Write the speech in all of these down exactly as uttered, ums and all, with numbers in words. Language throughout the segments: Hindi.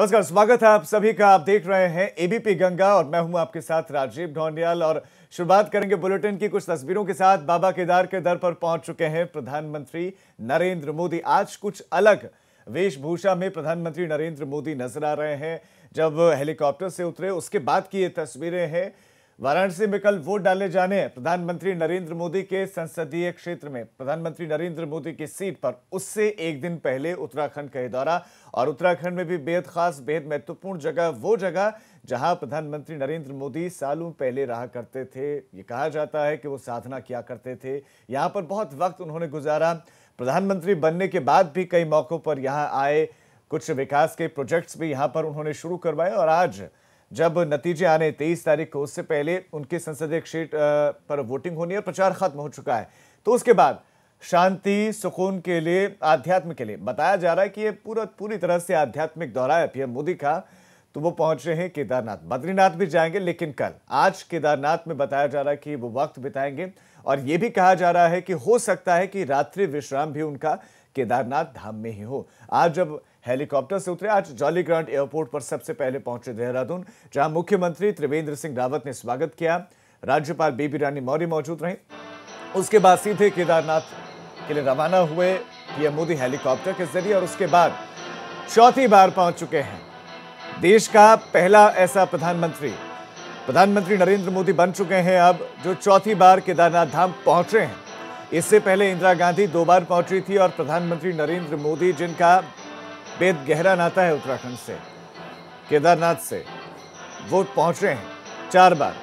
नमस्कार, स्वागत है आप सभी का। आप देख रहे हैं एबीपी गंगा और मैं हूं आपके साथ राजीव ढोंडियाल। और शुरुआत करेंगे बुलेटिन की कुछ तस्वीरों के साथ। बाबा केदार के दर पर पहुंच चुके हैं प्रधानमंत्री नरेंद्र मोदी। आज कुछ अलग वेशभूषा में प्रधानमंत्री नरेंद्र मोदी नजर आ रहे हैं। जब हेलीकॉप्टर से उतरे उसके बाद की ये तस्वीरें हैं। वाराणसी में कल वोट डाले जाने प्रधानमंत्री नरेंद्र मोदी के संसदीय क्षेत्र में, प्रधानमंत्री नरेंद्र मोदी की सीट पर। उससे एक दिन पहले उत्तराखंड का दौरा, और उत्तराखंड में भी बेहद खास, बेहद महत्वपूर्ण जगह, वो जगह जहां प्रधानमंत्री नरेंद्र मोदी सालों पहले रहा करते थे। ये कहा जाता है कि वो साधना किया करते थे, यहाँ पर बहुत वक्त उन्होंने गुजारा। प्रधानमंत्री बनने के बाद भी कई मौक़ों पर यहाँ आए, कुछ विकास के प्रोजेक्ट्स भी यहाँ पर उन्होंने शुरू करवाए। और आज जब नतीजे आने तेईस तारीख को, उससे पहले उनके संसदीय क्षेत्र पर वोटिंग होनी है, प्रचार खत्म हो चुका है। तो उसके बाद शांति सुकून के लिए, आध्यात्म के लिए, बताया जा रहा है कि ये पूरा पूरी तरह से आध्यात्मिक दौरा है पीएम मोदी का। तो वो पहुंच रहे हैं केदारनाथ, बद्रीनाथ भी जाएंगे, लेकिन कल आज केदारनाथ में बताया जा रहा है कि वो वक्त बिताएंगे। और ये भी कहा जा रहा है कि हो सकता है कि रात्रि विश्राम भी उनका केदारनाथ धाम में ही हो। आज जब हेलीकॉप्टर से उतरे, आज जॉली ग्रांट एयरपोर्ट पर सबसे पहले पहुंचे देहरादून, जहां मुख्यमंत्री त्रिवेंद्र सिंह रावत ने स्वागत किया। राज्यपाल बेबी रानी मौर्य मौजूद रहे। उसके बाद सीधे केदारनाथ के लिए रवाना हुए पीएम मोदी हेलीकॉप्टर के जरिए। और उसके बाद चौथी बार पहुंच चुके हैं। देश का पहला ऐसा प्रधानमंत्री प्रधानमंत्री नरेंद्र मोदी बन चुके हैं अब, जो चौथी बार केदारनाथ धाम पहुंच रहे हैं। इससे पहले इंदिरा गांधी दो बार पहुंची थी। और प्रधानमंत्री नरेंद्र मोदी, जिनका बेहद गहरा नाता है उत्तराखंड से, केदारनाथ से, वो पहुंच रहे हैं चार बार।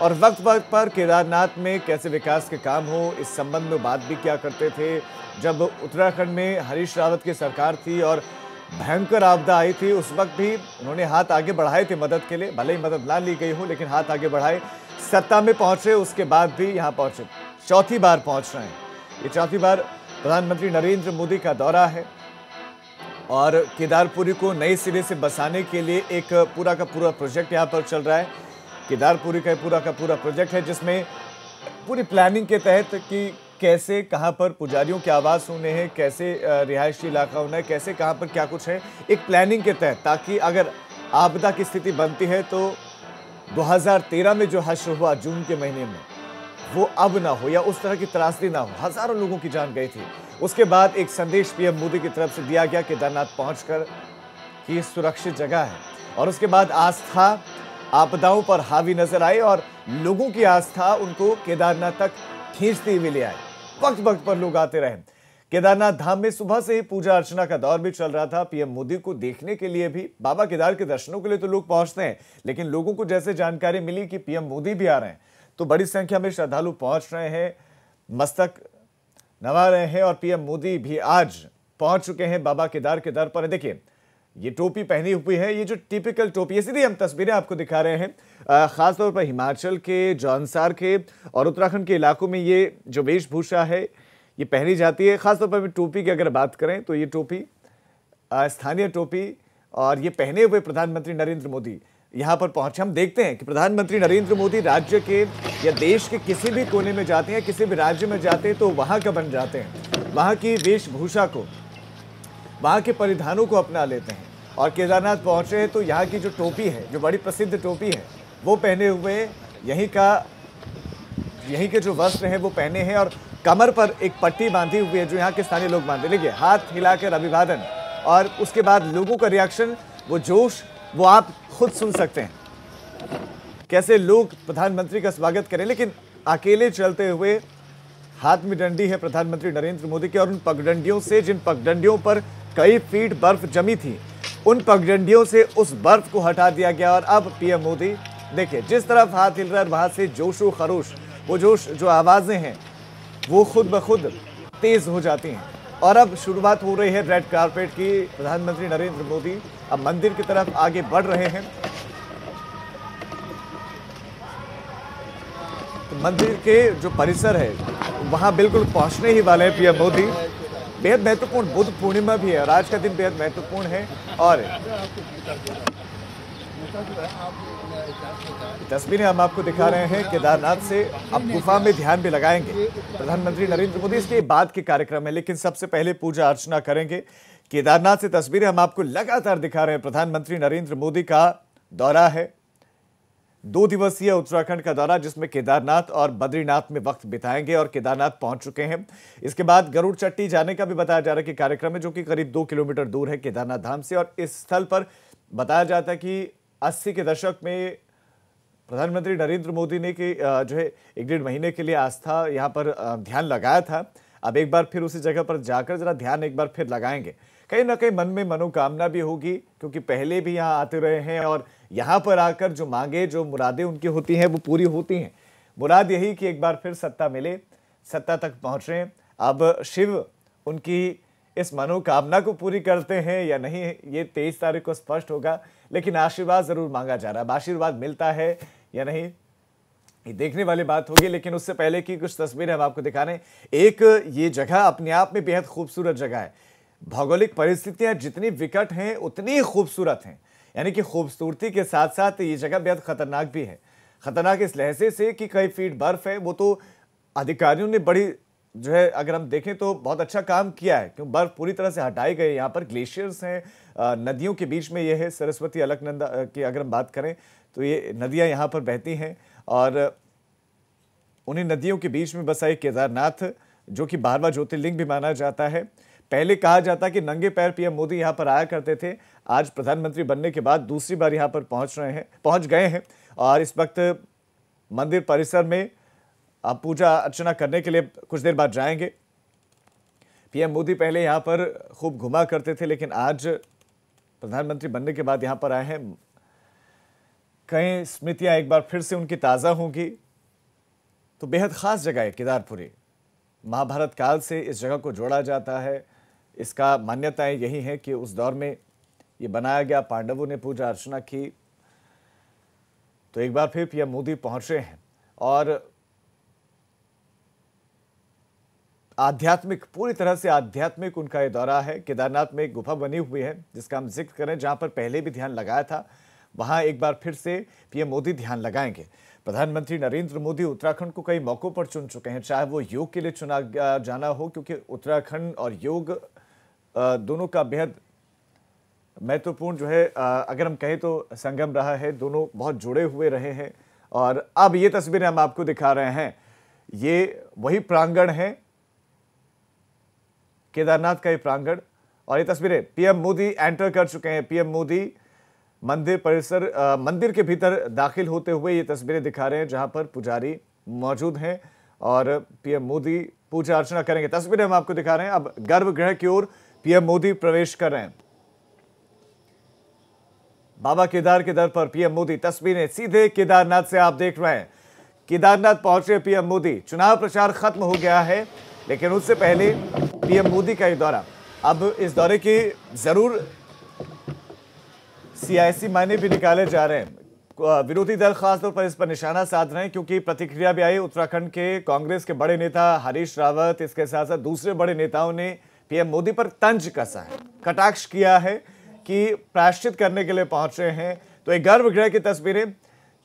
और वक्त वक्त पर केदारनाथ में कैसे विकास के काम हो, इस संबंध में बात भी किया करते थे। जब उत्तराखंड में हरीश रावत की सरकार थी और भयंकर आपदा आई थी, उस वक्त भी उन्होंने हाथ आगे बढ़ाए थे मदद के लिए। भले ही मदद ना ली गई हो, लेकिन हाथ आगे बढ़ाए। सत्ता में पहुंचे, उसके बाद भी यहाँ पहुंचे। चौथी बार पहुँच रहे हैं। ये चौथी बार प्रधानमंत्री नरेंद्र मोदी का दौरा है। और केदारपुरी को नए सिरे से बसाने के लिए एक पूरा का पूरा प्रोजेक्ट यहाँ पर चल रहा है। केदारपुरी का पूरा का पूरा प्रोजेक्ट है, जिसमें पूरी प्लानिंग के तहत कि कैसे कहाँ पर पुजारियों के आवास होने हैं, कैसे रिहायशी इलाका होना है, कैसे कहाँ पर क्या कुछ है, एक प्लानिंग के तहत, ताकि अगर आपदा की स्थिति बनती है तो दो हज़ार तेरह में जो हश्र हुआ जून के महीने में, वो अब ना हो या उस तरह की त्रासदी ना हो। हज़ारों लोगों की जान गई थी। उसके बाद एक संदेश पीएम मोदी की तरफ से दिया गया केदारनाथ पहुंचकर कि सुरक्षित जगह है। और उसके बाद आस्था आपदाओं पर हावी नजर आई, और लोगों की आस्था उनको केदारनाथ तक खींचती हुई ले आई। वक्त वक्त पर लोग आते रहे। केदारनाथ धाम में सुबह से ही पूजा अर्चना का दौर भी चल रहा था। पीएम मोदी को देखने के लिए भी, बाबा केदार के दर्शनों के लिए तो लोग पहुंचते हैं, लेकिन लोगों को जैसे जानकारी मिली कि पीएम मोदी भी आ रहे हैं, तो बड़ी संख्या में श्रद्धालु पहुंच रहे हैं, मस्तक नवा रहे हैं। और पीएम मोदी भी आज पहुंच चुके हैं बाबा केदार के दर पर। देखिए, ये टोपी पहनी हुई है, ये जो टिपिकल टोपी है। सीधी हम तस्वीरें आपको दिखा रहे हैं, खासतौर पर हिमाचल के, जौनसार के और उत्तराखंड के इलाकों में ये जो वेशभूषा है ये पहनी जाती है। खासतौर पर टोपी की अगर बात करें तो ये टोपी स्थानीय टोपी, और ये पहने हुए प्रधानमंत्री नरेंद्र मोदी यहाँ पर पहुंचे। हम देखते हैं कि प्रधानमंत्री नरेंद्र मोदी राज्य के या देश के किसी भी कोने में जाते हैं, किसी भी राज्य में जाते हैं, तो वहाँ का बन जाते हैं, वहाँ की वेशभूषा को, वहाँ के परिधानों को अपना लेते हैं। और केदारनाथ पहुँचे हैं तो यहाँ की जो टोपी है, जो बड़ी प्रसिद्ध टोपी है, वो पहने हुए, यहीं का यहीं के जो वस्त्र हैं वो पहने हैं। और कमर पर एक पट्टी बांधी हुई है, जो यहाँ के स्थानीय लोग बांधे। देखिए, हाथ हिलाकर अभिवादन, और उसके बाद लोगों का रिएक्शन, वो जोश, वो आप खुद सुन सकते हैं कैसे लोग प्रधानमंत्री का स्वागत करें। लेकिन अकेले चलते हुए, हाथ में डंडी है प्रधानमंत्री नरेंद्र मोदी के, और उन पगडंडियों से, जिन पगडंडियों पर कई फीट बर्फ जमी थी, उन पगडंडियों से उस बर्फ को हटा दिया गया। और अब पीएम मोदी, देखिए, जिस तरफ हाथ हिल रहा है वहाँ से जोशो खरोश, वो जोश, जो आवाज़ें हैं वो खुद ब खुद तेज़ हो जाती हैं। और अब शुरुआत हो रही है रेड कारपेट की। प्रधानमंत्री नरेंद्र मोदी अब मंदिर की तरफ आगे बढ़ रहे हैं। तो मंदिर के जो परिसर है वहां बिल्कुल पहुंचने ही वाले हैं पीएम मोदी। बेहद महत्वपूर्ण, बुद्ध पूर्णिमा भी है और आज का दिन बेहद महत्वपूर्ण है। और तस्वीरें हम आपको दिखा रहे हैं केदारनाथ से। अब गुफा में ध्यान भी लगाएंगे प्रधानमंत्री नरेंद्र मोदी, इसके बाद के कार्यक्रम है। लेकिन सबसे पहले पूजा अर्चना करेंगे केदारनाथ से तस्वीरें हम आपको लगातार दिखा रहे हैं। प्रधानमंत्री नरेंद्र मोदी का दौरा है, दो दिवसीय उत्तराखंड का दौरा, जिसमें केदारनाथ और बद्रीनाथ में वक्त बिताएंगे और केदारनाथ पहुंच चुके हैं। इसके बाद गरुड़ चट्टी जाने का भी बताया जा रहा है कि कार्यक्रम है, जो कि करीब दो किलोमीटर दूर है केदारनाथ धाम से। और इस स्थल पर बताया जाता है कि अस्सी के दशक में प्रधानमंत्री नरेंद्र मोदी ने कि जो है एक डेढ़ महीने के लिए आस्था यहाँ पर ध्यान लगाया था। अब एक बार फिर उसी जगह पर जाकर जरा ध्यान एक बार फिर लगाएंगे। कहीं ना कहीं मन में मनोकामना भी होगी, क्योंकि पहले भी यहाँ आते रहे हैं और यहाँ पर आकर जो मांगे, जो मुरादें उनकी होती हैं वो पूरी होती हैं। मुराद यही कि एक बार फिर सत्ता मिले, सत्ता तक पहुँचें। अब शिव उनकी इस मनोकामना को पूरी करते हैं या नहीं, ये तेईस तारीख को स्पष्ट होगा, लेकिन आशीर्वाद ज़रूर मांगा जा रहा है। आशीर्वाद मिलता है या नहीं, ये देखने वाली बात होगी। लेकिन उससे पहले कि कुछ तस्वीरें हम आपको दिखा रहे हैं। एक ये जगह अपने आप में बेहद खूबसूरत जगह है। भौगोलिक परिस्थितियां जितनी विकट हैं उतनी खूबसूरत हैं, यानी कि खूबसूरती के साथ साथ ये जगह बेहद खतरनाक भी है। खतरनाक इस लहजे से कि कई फीट बर्फ है, वो तो अधिकारियों ने बड़ी जो है, अगर हम देखें तो बहुत अच्छा काम किया है, क्योंकि बर्फ पूरी तरह से हटाई गई। यहाँ पर ग्लेशियर्स हैं, नदियों के बीच में ये है सरस्वती अलकनंदा की अगर हम बात करें तो ये नदियाँ यहाँ पर बहती हैं और उन्हीं नदियों के बीच में बसा एक केदारनाथ, जो कि बारहवां ज्योतिर्लिंग भी माना जाता है। पहले कहा जाता कि नंगे पैर पीएम मोदी यहाँ पर आया करते थे, आज प्रधानमंत्री बनने के बाद दूसरी बार यहाँ पर पहुँच रहे हैं पहुँच गए हैं और इस वक्त मंदिर परिसर में आप पूजा अर्चना करने के लिए कुछ देर बाद जाएंगे। पीएम मोदी पहले यहाँ पर खूब घुमा करते थे, लेकिन आज प्रधानमंत्री बनने के बाद यहाँ पर आए हैं। कई स्मृतियाँ एक बार फिर से उनकी ताज़ा होंगी। तो बेहद ख़ास जगह है केदारपुरी। महाभारत काल से इस जगह को जोड़ा जाता है। इसका मान्यताएं यही है कि उस दौर में ये बनाया गया, पांडवों ने पूजा अर्चना की। तो एक बार फिर पीएम मोदी पहुंचे हैं और आध्यात्मिक, पूरी तरह से आध्यात्मिक उनका ये दौरा है। केदारनाथ में एक गुफा बनी हुई है जिसका हम जिक्र करें, जहां पर पहले भी ध्यान लगाया था, वहां एक बार फिर से पीएम मोदी ध्यान लगाएंगे। प्रधानमंत्री नरेंद्र मोदी उत्तराखंड को कई मौक़ों पर चुन चुके हैं, चाहे वो योग के लिए चुना जाना हो, क्योंकि उत्तराखंड और योग दोनों का बेहद महत्वपूर्ण जो है, अगर हम कहें तो संगम रहा है, दोनों बहुत जुड़े हुए रहे हैं। और अब ये तस्वीरें हम आपको दिखा रहे हैं, ये वही प्रांगण है, केदारनाथ का ये प्रांगण। और ये तस्वीरें पीएम मोदी एंटर कर चुके हैं, पीएम मोदी मंदिर परिसर आ, मंदिर के भीतर दाखिल होते हुए ये तस्वीरें दिखा रहे हैं, जहां पर पुजारी मौजूद हैं और पीएम मोदी पूजा अर्चना करेंगे। तस्वीरें हम आपको दिखा रहे हैं। अब गर्भगृह की ओर पीएम मोदी प्रवेश कर रहे हैं। बाबा केदार के दर पर पीएम मोदी, तस्वीरें सीधे केदारनाथ से आप देख रहे हैं। केदारनाथ पहुंचे पीएम मोदी। चुनाव प्रचार खत्म हो गया है, लेकिन उससे पहले पीएम मोदी का ये दौरा। अब इस दौरे की जरूर सियासी मायने भी निकाले जा रहे हैं। विरोधी दल खासतौर पर इस पर निशाना साध रहे हैं, क्योंकि प्रतिक्रिया भी आई। उत्तराखंड के कांग्रेस के बड़े नेता हरीश रावत, इसके साथ साथ दूसरे बड़े नेताओं ने पीएम मोदी पर तंज कसा है, कटाक्ष किया है कि प्रायश्चित करने के लिए पहुंचे हैं। तो एक गर्भगृह की तस्वीरें,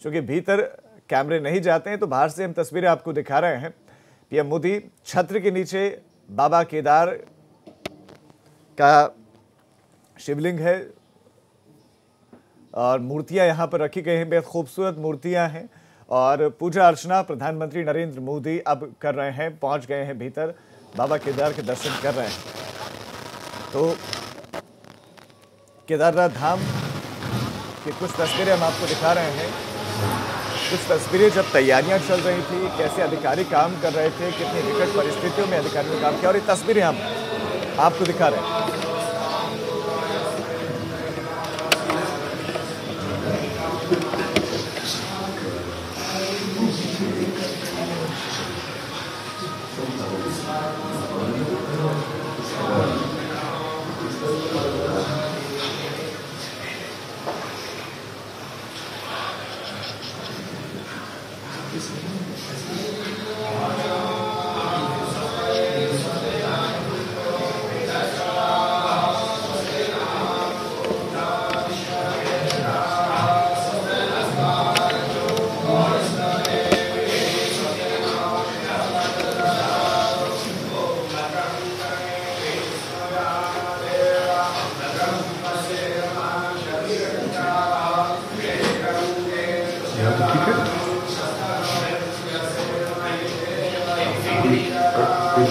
चूँकि भीतर कैमरे नहीं जाते हैं तो बाहर से हम तस्वीरें आपको दिखा रहे हैं। पीएम मोदी छत्र के नीचे बाबा केदार का शिवलिंग है और मूर्तियां यहाँ पर रखी गई हैं, बेहद खूबसूरत मूर्तियां हैं। और पूजा अर्चना प्रधानमंत्री नरेंद्र मोदी अब कर रहे हैं, पहुंच गए हैं भीतर, बाबा केदार के दर्शन कर रहे हैं। तो केदारनाथ धाम की कुछ तस्वीरें हम आपको दिखा रहे हैं। कुछ तस्वीरें जब तैयारियां चल रही थी, कैसे अधिकारी काम कर रहे थे, कितनी विकट परिस्थितियों में अधिकारियों ने काम किया, और ये तस्वीरें हम आपको दिखा रहे हैं।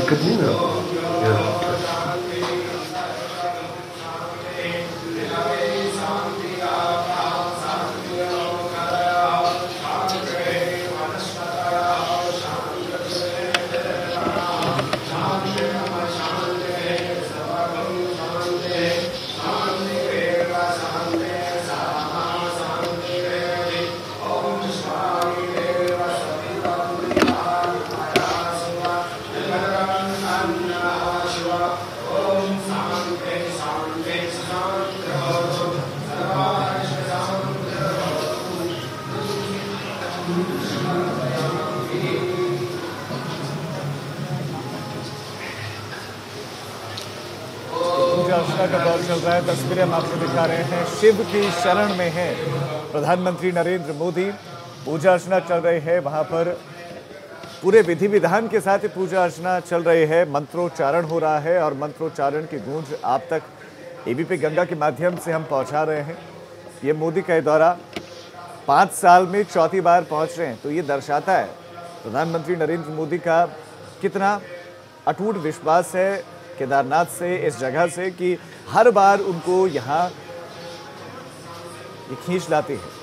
दिक्कत नहीं ना, तस्वीरें हम आपको दिखा रहे हैं। शिव की शरण में है प्रधानमंत्री नरेंद्र मोदी, पूजा अर्चना चल रही है वहां पर, पूरे विधि विधान के साथ पूजा अर्चना चल रही है, मंत्रोच्चारण हो रहा है और मंत्रोच्चारण की गूंज आप तक एबीपी गंगा के माध्यम से हम पहुंचा रहे हैं। ये मोदी का दौरा पाँच साल में चौथी बार पहुँच रहे हैं, तो ये दर्शाता है प्रधानमंत्री नरेंद्र मोदी का कितना अटूट विश्वास है केदारनाथ से, इस जगह से, कि हर बार उनको यहाँ ये खींच लाते हैं।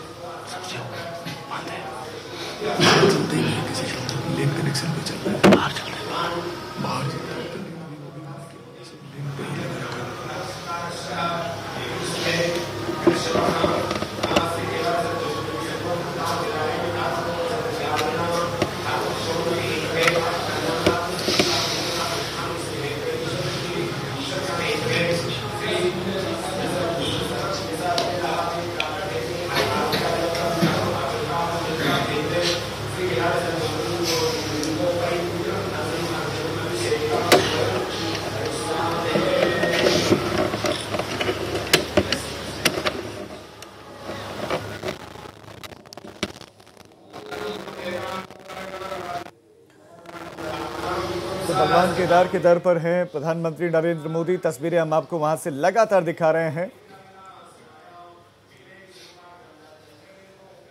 केदार के दर पर हैं प्रधानमंत्री नरेंद्र मोदी, तस्वीरें हम आपको वहां से लगातार दिखा रहे हैं।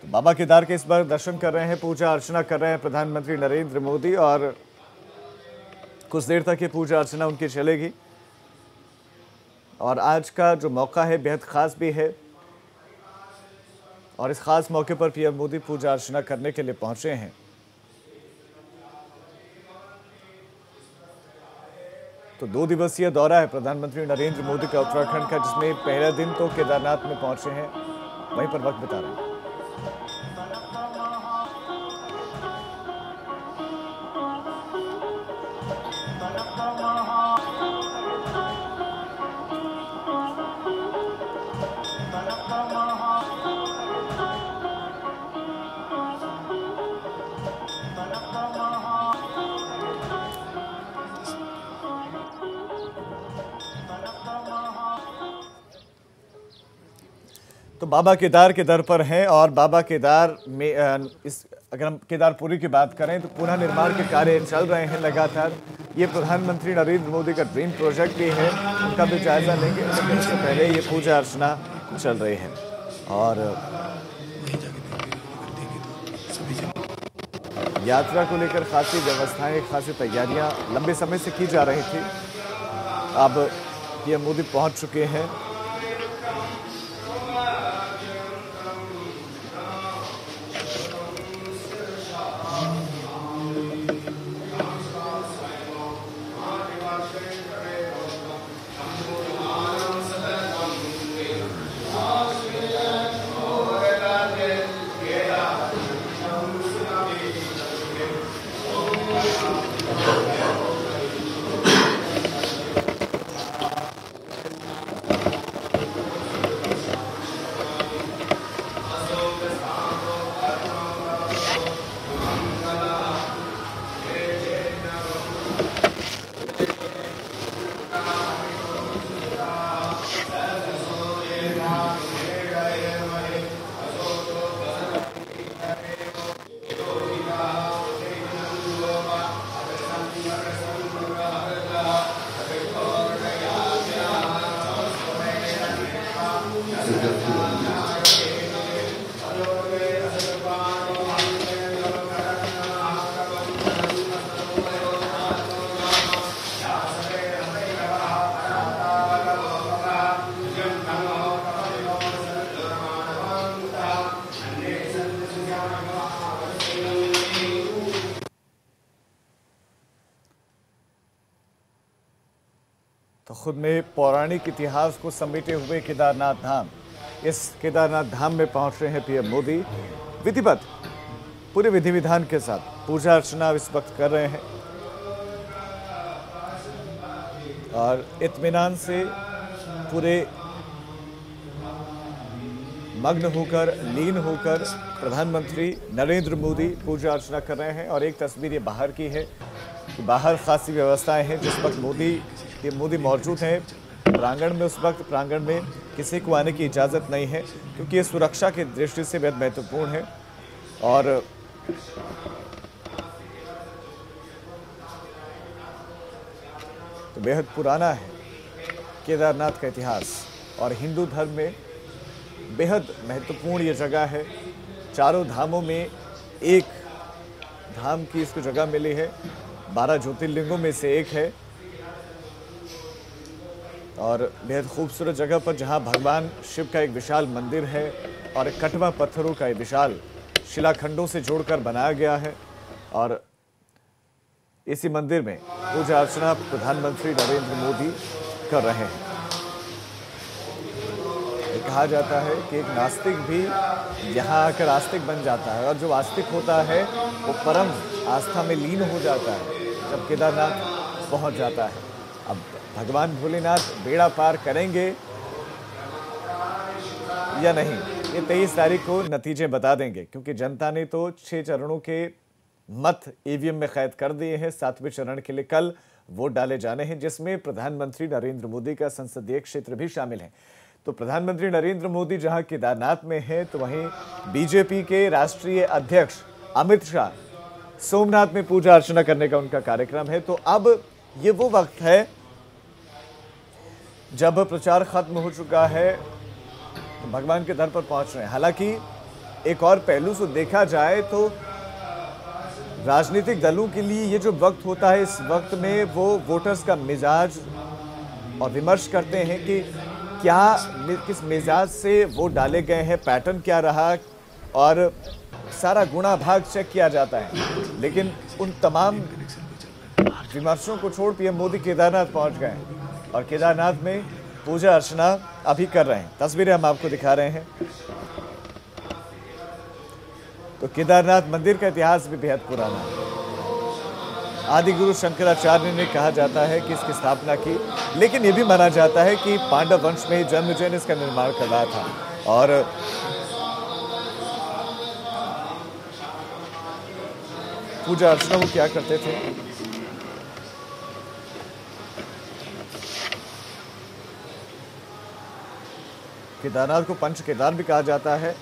तो बाबा केदार के इस बार दर्शन कर रहे हैं, पूजा अर्चना कर रहे हैं प्रधानमंत्री नरेंद्र मोदी और कुछ देर तक ये पूजा अर्चना उनकी चलेगी। और आज का जो मौका है बेहद खास भी है और इस खास मौके पर पीएम मोदी पूजा अर्चना करने के लिए पहुंचे हैं। तो दो दिवसीय दौरा है प्रधानमंत्री नरेंद्र मोदी का उत्तराखंड का, जिसमें पहला दिन तो केदारनाथ में पहुंचे हैं, वहीं पर वक्त बिता रहे हैं। तो बाबा केदार के दर पर हैं और बाबा केदार में इस अगर हम केदारपुरी की बात करें तो पुनः निर्माण के कार्य चल रहे हैं लगातार। ये प्रधानमंत्री नरेंद्र मोदी का ड्रीम प्रोजेक्ट भी है, उनका भी जायजा लेंगे। इससे पहले ये पूजा अर्चना चल रही है और यात्रा को लेकर खासी व्यवस्थाएं, खासी तैयारियां लंबे समय से की जा रही थी। अब पीएम मोदी पहुँच चुके हैं। खुद में पौराणिक इतिहास को समेटे हुए केदारनाथ धाम, इस केदारनाथ धाम में पहुंच रहे हैं पीएम मोदी। विधिवत पूरे विधि विधान के साथ पूजा अर्चना इस वक्त कर रहे हैं और इत्मीनान से पूरे मग्न होकर लीन होकर प्रधानमंत्री नरेंद्र मोदी पूजा अर्चना कर रहे हैं। और एक तस्वीर ये बाहर की है कि बाहर खासी व्यवस्थाएं हैं, जिस वक्त मोदी ये मोदी मौजूद हैं प्रांगण में, उस वक्त प्रांगण में किसी को आने की इजाज़त नहीं है क्योंकि ये सुरक्षा की दृष्टि से बेहद महत्वपूर्ण है। और तो बेहद पुराना है केदारनाथ का इतिहास और हिंदू धर्म में बेहद महत्वपूर्ण ये जगह है। चारों धामों में एक धाम की इसको जगह मिली है, बारह ज्योतिर्लिंगों में से एक है और बेहद खूबसूरत जगह पर जहां भगवान शिव का एक विशाल मंदिर है और कटवा पत्थरों का एक विशाल शिलाखंडों से जोड़कर बनाया गया है। और इसी मंदिर में पूजा अर्चना प्रधानमंत्री नरेंद्र मोदी कर रहे हैं। कहा जाता है कि एक नास्तिक भी यहाँ आकर आस्तिक बन जाता है और जो आस्तिक होता है वो परम आस्था में लीन हो जाता है जब केदारनाथ पहुँच जाता है। अब भगवान भोलेनाथ बेड़ा पार करेंगे या नहीं, ये तेईस तारीख को नतीजे बता देंगे क्योंकि जनता ने तो छः चरणों के मत ईवीएम में कैद कर दिए हैं। सातवें चरण के लिए कल वोट डाले जाने हैं जिसमें प्रधानमंत्री नरेंद्र मोदी का संसदीय क्षेत्र भी शामिल है। तो प्रधानमंत्री नरेंद्र मोदी जहां केदारनाथ में हैं तो वहीं बीजेपी के राष्ट्रीय अध्यक्ष अमित शाह सोमनाथ में पूजा अर्चना करने का उनका कार्यक्रम है। तो अब ये वो वक्त है जब प्रचार खत्म हो चुका है तो भगवान के दर पर पहुंच रहे हैं। हालांकि एक और पहलू से देखा जाए तो राजनीतिक दलों के लिए ये जो वक्त होता है, इस वक्त में वो वोटर्स का मिजाज और विमर्श करते हैं कि क्या किस मिजाज से वोट डाले गए हैं, पैटर्न क्या रहा और सारा गुणा भाग चेक किया जाता है। लेकिन उन तमाम विमर्शों को छोड़ पीएम मोदी केदारनाथ पहुंच गए हैं और केदारनाथ में पूजा अर्चना अभी कर रहे हैं। तस्वीरें हम आपको दिखा रहे हैं। तो केदारनाथ मंदिर का इतिहास भी बेहद पुराना है। आदि गुरु शंकराचार्य ने कहा जाता है कि इसकी स्थापना की, लेकिन ये भी माना जाता है कि पांडव वंश में जन्मेजय ने इसका निर्माण करवाया था। और पूजा अर्चना वो क्या करते थे, केदारनाथ को पंच केदार भी कहा जाता है।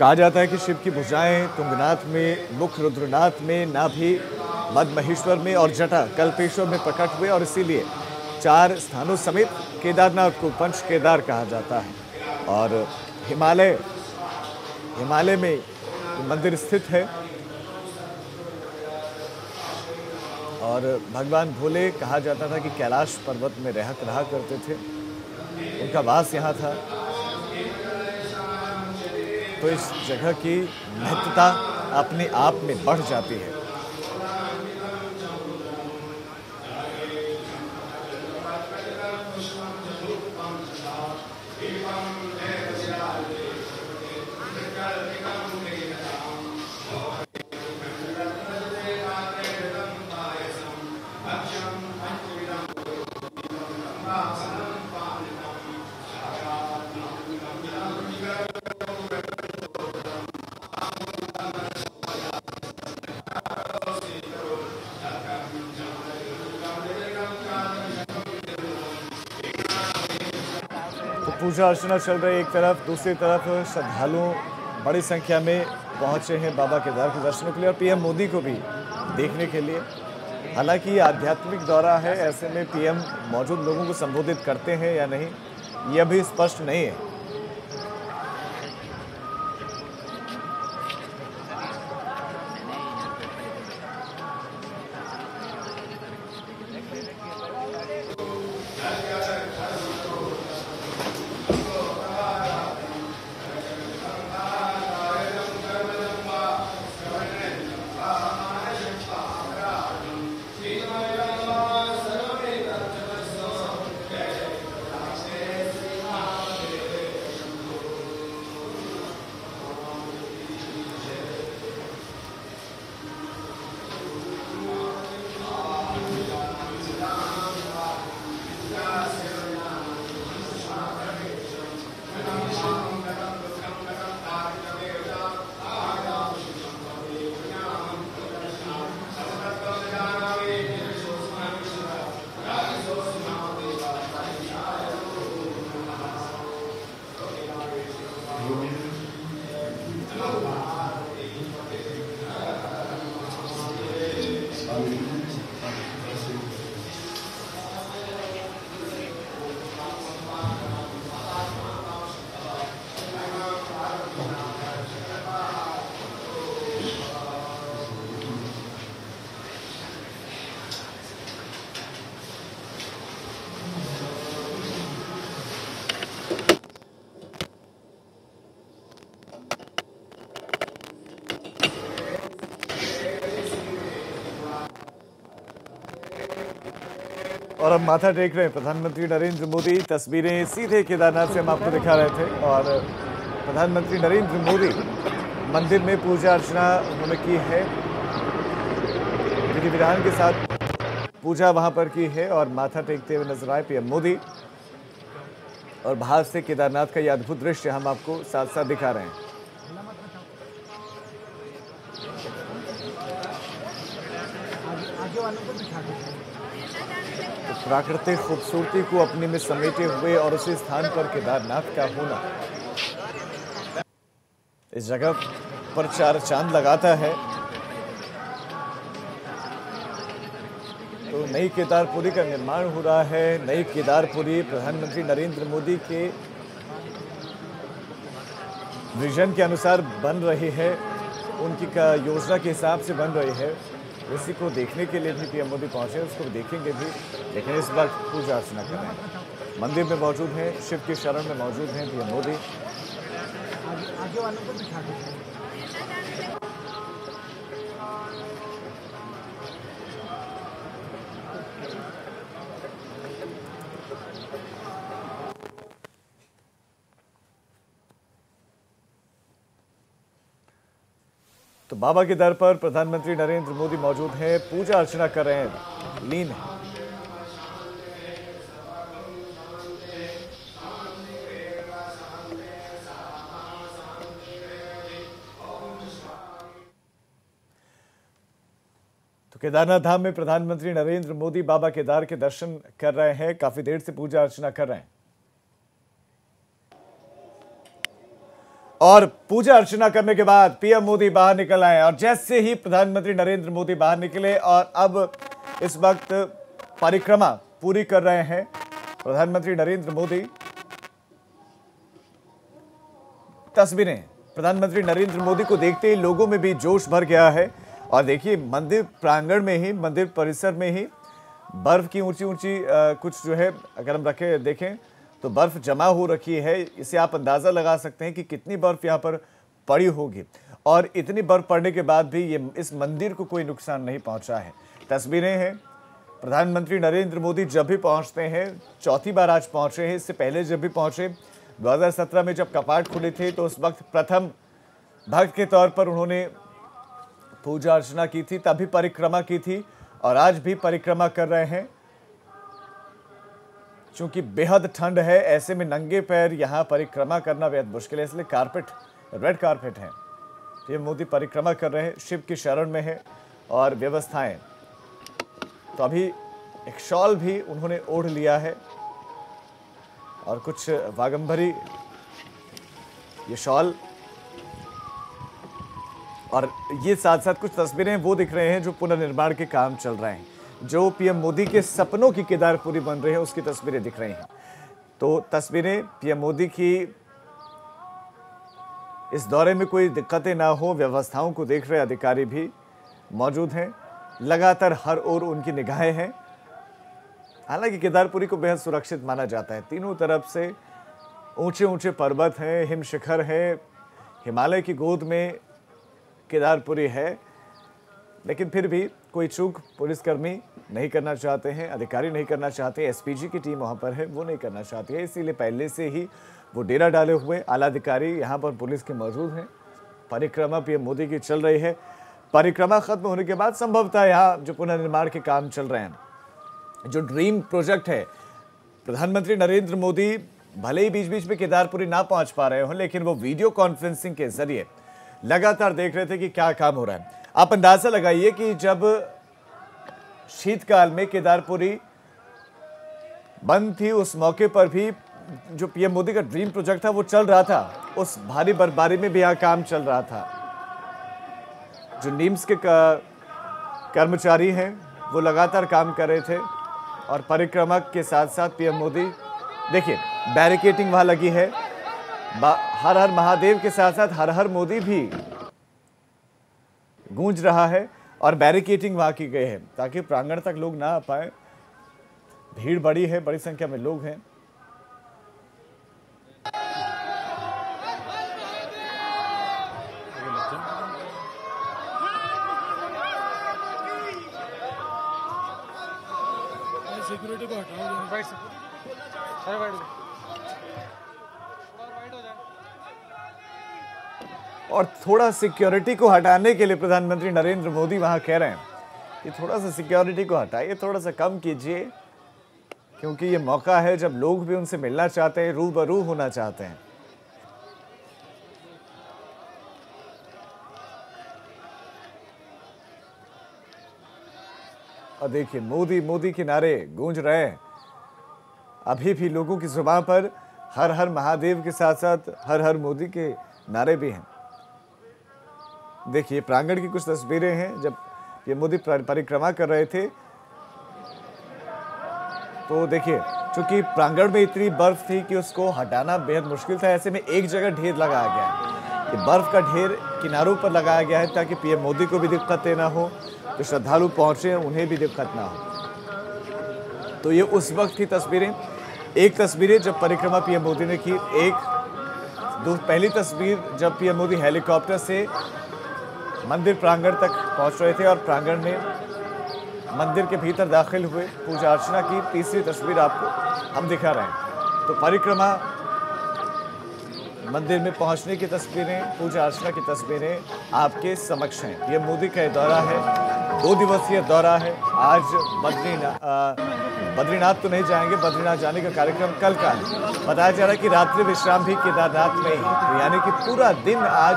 कहा जाता है कि शिव की भुजाएं तुंगनाथ में, मुख रुद्रनाथ में, नाभि मदमहेश्वर में और जटा कल्पेश्वर में प्रकट हुए और इसीलिए चार स्थानों समेत केदारनाथ को पंच केदार कहा जाता है। और हिमालय हिमालय में मंदिर स्थित है और भगवान भोले कहा जाता था कि कैलाश पर्वत में रहा रहा करते थे, उनका वास यहाँ था। तो इस जगह की महत्ता अपने आप में बढ़ जाती है। पूजा अर्चना चल रही एक तरफ, दूसरी तरफ श्रद्धालुओं बड़ी संख्या में पहुंचे हैं बाबा केदार के दर्शनों के लिए और पीएम मोदी को भी देखने के लिए। हालांकि ये आध्यात्मिक दौरा है, ऐसे में पीएम मौजूद लोगों को संबोधित करते हैं या नहीं यह भी स्पष्ट नहीं है। और हम माथा टेक रहे हैं। प्रधानमंत्री नरेंद्र मोदी, तस्वीरें सीधे केदारनाथ से हम आपको दिखा रहे थे और प्रधानमंत्री नरेंद्र मोदी मंदिर में पूजा अर्चना उन्होंने की है, विधि विधान के साथ पूजा वहां पर की है और माथा टेकते हुए नजर आए पीएम मोदी। और बाहर से केदारनाथ का यह अद्भुत दृश्य हम आपको साथ साथ दिखा रहे हैं। तो प्राकृतिक खूबसूरती को अपने में समेटे हुए और उसी स्थान पर केदारनाथ का होना इस जगह पर चार चांद लगाता है। तो नई केदारपुरी का निर्माण हो रहा है। नई केदारपुरी प्रधानमंत्री नरेंद्र मोदी के विजन के अनुसार बन रही है, उनकी का योजना के हिसाब से बन रही है। उसी को देखने के लिए भी पीएम मोदी पहुंचे, उसको देखेंगे भी, लेकिन इस बार पूजा अर्चना कर रहे हैं, मंदिर में मौजूद हैं, शिव की शरण में मौजूद हैं पीएम मोदी। आगे वालों को दिखा तो बाबा के दर पर प्रधानमंत्री नरेंद्र मोदी मौजूद हैं, पूजा अर्चना कर रहे हैं, लीन है। तो केदारनाथ धाम में प्रधानमंत्री नरेंद्र मोदी बाबा केदार के दर्शन कर रहे हैं, काफी देर से पूजा अर्चना कर रहे हैं और पूजा अर्चना करने के बाद पीएम मोदी बाहर निकल आए। और जैसे ही प्रधानमंत्री नरेंद्र मोदी बाहर निकले और अब इस वक्त परिक्रमा पूरी कर रहे हैं प्रधानमंत्री नरेंद्र मोदी। तस्वीरें प्रधानमंत्री नरेंद्र मोदी को देखते ही लोगों में भी जोश भर गया है। और देखिए मंदिर प्रांगण में ही, मंदिर परिसर में ही बर्फ की ऊंची ऊंची कुछ जो है, अगर हम रखें देखें तो बर्फ जमा हो रखी है। इसे आप अंदाज़ा लगा सकते हैं कि कितनी बर्फ यहाँ पर पड़ी होगी और इतनी बर्फ पड़ने के बाद भी ये इस मंदिर को कोई नुकसान नहीं पहुँचा है। तस्वीरें हैं, प्रधानमंत्री नरेंद्र मोदी जब भी पहुँचते हैं, चौथी बार आज पहुँचे हैं, इससे पहले जब भी पहुँचे दो हज़ार सत्रह में जब कपाट खुले थे तो उस वक्त प्रथम भक्त के तौर पर उन्होंने पूजा अर्चना की थी, तभी परिक्रमा की थी और आज भी परिक्रमा कर रहे हैं। चूंकि बेहद ठंड है, ऐसे में नंगे पैर यहाँ परिक्रमा करना बेहद मुश्किल है, इसलिए कारपेट, रेड कारपेट है। पीएम मोदी परिक्रमा कर रहे हैं, शिव की शरण में है और व्यवस्थाएं, तो अभी एक शॉल भी उन्होंने ओढ़ लिया है और कुछ वागंभरी ये शॉल। और ये साथ साथ कुछ तस्वीरें वो दिख रहे हैं जो पुनर्निर्माण के काम चल रहे हैं, जो पीएम मोदी के सपनों की केदारपुरी बन रही है, उसकी तस्वीरें दिख रही हैं। तो तस्वीरें पीएम मोदी की इस दौरे में कोई दिक्कतें ना हो, व्यवस्थाओं को देख रहे अधिकारी भी मौजूद हैं, लगातार हर ओर उनकी निगाहें हैं। हालांकि केदारपुरी को बेहद सुरक्षित माना जाता है, तीनों तरफ से ऊंचे ऊंचे पर्वत हैं, हिमशिखर है, हिमालय की गोद में केदारपुरी है, लेकिन फिर भी कोई चूक पुलिसकर्मी नहीं करना चाहते हैं, अधिकारी नहीं करना चाहते, एसपीजी की टीम वहाँ पर है वो नहीं करना चाहती है, इसीलिए पहले से ही वो डेरा डाले हुए आला अधिकारी यहाँ पर पुलिस के मौजूद हैं। परिक्रमा पीएम मोदी की चल रही है। परिक्रमा खत्म होने के बाद संभवतः यहाँ जो पुनर्निर्माण के काम चल रहे हैं, जो ड्रीम प्रोजेक्ट है, प्रधानमंत्री नरेंद्र मोदी भले ही बीच बीच में केदारपुरी ना पहुँच पा रहे हों, लेकिन वो वीडियो कॉन्फ्रेंसिंग के जरिए लगातार देख रहे थे कि क्या काम हो रहा है। आप अंदाज़ा लगाइए कि जब शीतकाल में केदारपुरी बंद थी, उस मौके पर भी जो पीएम मोदी का ड्रीम प्रोजेक्ट था वो चल रहा था, उस भारी बर्फबारी में भी यहाँ काम चल रहा था। जो नीम्स के कर्मचारी हैं वो लगातार काम कर रहे थे और परिक्रमा के साथ साथ पीएम मोदी, देखिए बैरिकेटिंग वहाँ लगी है, हर हर महादेव के साथ साथ हर हर मोदी भी गूंज रहा है और बैरिकेटिंग वहाँ की गई है ताकि प्रांगण तक लोग ना आ पाए। भीड़ बड़ी है, बड़ी संख्या में लोग हैं। सिक्योरिटी को हटाओ, राइट सर, राइट और थोड़ा सिक्योरिटी को हटाने के लिए प्रधानमंत्री नरेंद्र मोदी वहां कह रहे हैं कि थोड़ा सा सिक्योरिटी को हटाइए, थोड़ा सा कम कीजिए, क्योंकि ये मौका है जब लोग भी उनसे मिलना चाहते हैं, रूबरू होना चाहते हैं। और देखिए मोदी मोदी के नारे गूंज रहे हैं अभी भी लोगों की जुबान पर। हर हर महादेव के साथ साथ हर हर मोदी के नारे भी हैं। देखिए प्रांगण की कुछ तस्वीरें हैं, जब ये मोदी परिक्रमा कर रहे थे तो देखिए चूंकि प्रांगण में इतनी बर्फ थी कि उसको हटाना बेहद मुश्किल था, ऐसे में एक जगह ढेर लगाया गया है। ये बर्फ का ढेर किनारों पर लगाया गया है ताकि पीएम मोदी को भी दिक्कत ना हो, जो श्रद्धालु पहुंचे उन्हें भी दिक्कत ना हो। तो ये उस वक्त की तस्वीरें, एक तस्वीरें जब परिक्रमा पीएम मोदी ने की, एक दो पहली तस्वीर जब पीएम मोदी हेलीकॉप्टर से मंदिर प्रांगण तक पहुंच रहे थे और प्रांगण में मंदिर के भीतर दाखिल हुए, पूजा अर्चना की। तीसरी तस्वीर आपको हम दिखा रहे हैं, तो परिक्रमा मंदिर में पहुंचने की तस्वीरें, पूजा अर्चना की तस्वीरें आपके समक्ष हैं। ये मोदी का दौरा है, दो दिवसीय दौरा है। आज बद्रीनाथ बद्रीनाथ तो नहीं जाएंगे, बद्रीनाथ जाने का कार्यक्रम कल का है। बताया जा रहा है कि रात्रि विश्राम भी केदारनाथ में ही, तो यानी कि पूरा दिन आज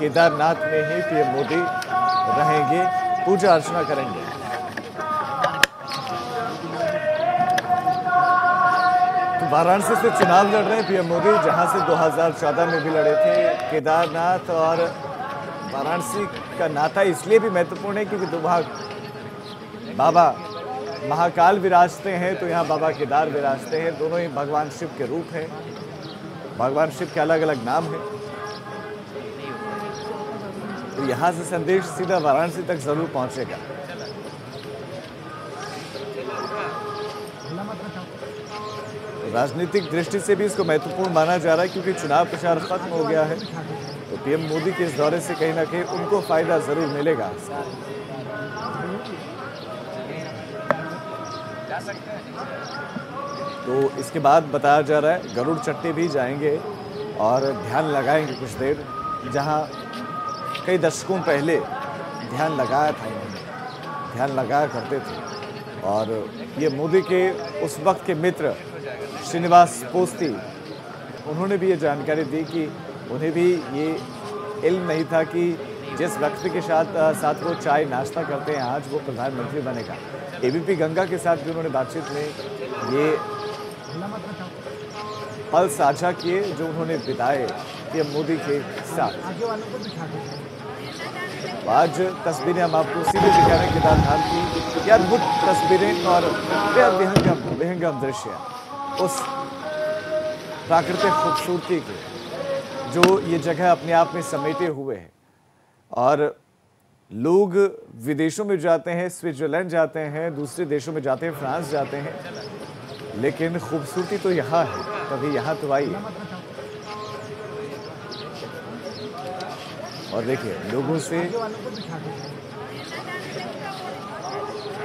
केदारनाथ में ही पीएम मोदी रहेंगे, पूजा अर्चना करेंगे। वाराणसी से चुनाव लड़ रहे हैं पीएम मोदी, जहां से दो हज़ार चौदह में भी लड़े थे। केदारनाथ और वाराणसी का नाता इसलिए भी महत्वपूर्ण है क्योंकि दुभाग बाबा महाकाल विराजते हैं, तो यहां बाबा केदार विराजते हैं। दोनों ही भगवान शिव के रूप हैं, भगवान शिव के अलग अलग नाम हैं। तो यहां से संदेश सीधा वाराणसी तक जरूर पहुंचेगा। राजनीतिक दृष्टि से भी इसको महत्वपूर्ण माना जा रहा है क्योंकि चुनाव प्रचार खत्म हो गया है, तो पीएम मोदी के इस दौरे से कहीं ना कहीं उनको फायदा जरूर मिलेगा। तो इसके बाद बताया जा रहा है गरुड़ चट्टी भी जाएंगे और ध्यान लगाएंगे कुछ देर, जहां कई दशकों पहले ध्यान लगाया था, ध्यान लगाया करते थे। और ये मोदी के उस वक्त के मित्र श्रीनिवास पोस्ती, उन्होंने भी ये जानकारी दी कि उन्हें भी ये इल्म नहीं था कि जिस व्यक्ति के साथ साथ वो चाय नाश्ता करते हैं आज वो प्रधानमंत्री बनेगा। एबीपी गंगा के साथ भी उन्होंने बातचीत में ये पल साझा किए जो उन्होंने बिताए पीएम मोदी के साथ। आज तस्वीरें हम आपको सीधे दिखा रहे हैं केदारनाथ की, अद्भुत तस्वीरें और बेहद विहंगम दृश्य उस प्राकृतिक खूबसूरती के जो ये जगह अपने आप में समेटे हुए है। और लोग विदेशों में जाते हैं, स्विट्जरलैंड जाते हैं, दूसरे देशों में जाते हैं, फ्रांस जाते हैं, लेकिन खूबसूरती तो यहाँ है, तभी यहाँ तो आई है। और देखिए लोगों से,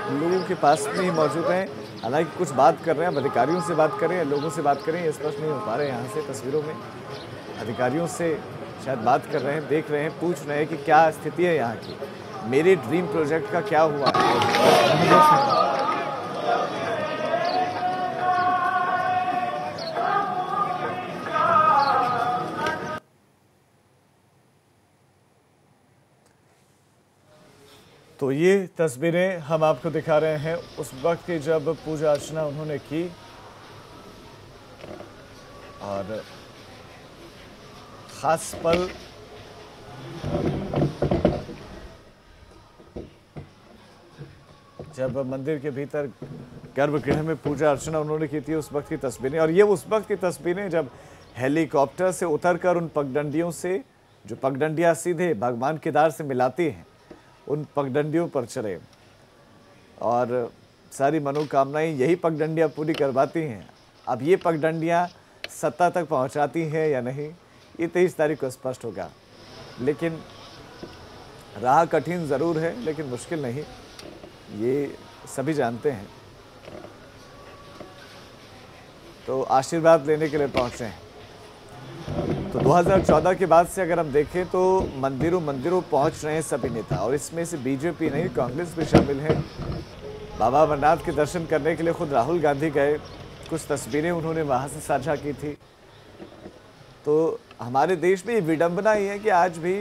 लोगों के पास में ही मौजूद हैं, हालांकि कुछ बात कर रहे हैं, अधिकारियों से बात करें या लोगों से बात करें ये स्पष्ट नहीं हो पा रहे। यहाँ से तस्वीरों में अधिकारियों से शायद बात कर रहे हैं, देख रहे हैं, पूछ रहे हैं कि क्या स्थिति है यहाँ की, मेरे ड्रीम प्रोजेक्ट का क्या हुआ। तो ये तस्वीरें हम आपको दिखा रहे हैं उस वक्त की जब पूजा अर्चना उन्होंने की। और खास पल जब मंदिर के भीतर गर्भगृह में पूजा अर्चना उन्होंने की थी, उस वक्त की तस्वीरें। और ये उस वक्त की तस्वीरें जब हेलीकॉप्टर से उतरकर उन पगडंडियों से, जो पगडंडियां सीधे भगवान केदार से मिलाती हैं, उन पगडंडियों पर चढ़े और सारी मनोकामनाएं यही पगडंडियां पूरी करवाती हैं। अब ये पगडंडियां सत्ता तक पहुंचाती हैं या नहीं ये तेईस तारीख को स्पष्ट होगा, लेकिन राह कठिन ज़रूर है लेकिन मुश्किल नहीं, ये सभी जानते हैं। तो आशीर्वाद लेने के लिए पहुँचे हैं। तो दो हज़ार चौदह के बाद से अगर हम देखें तो मंदिरों मंदिरों पहुँच रहे हैं सभी नेता, और इसमें से बीजेपी नहीं कांग्रेस भी शामिल है। बाबा अमरनाथ के दर्शन करने के लिए खुद राहुल गांधी गए, कुछ तस्वीरें उन्होंने वहाँ से साझा की थी। तो हमारे देश में ये विडम्बना ही है कि आज भी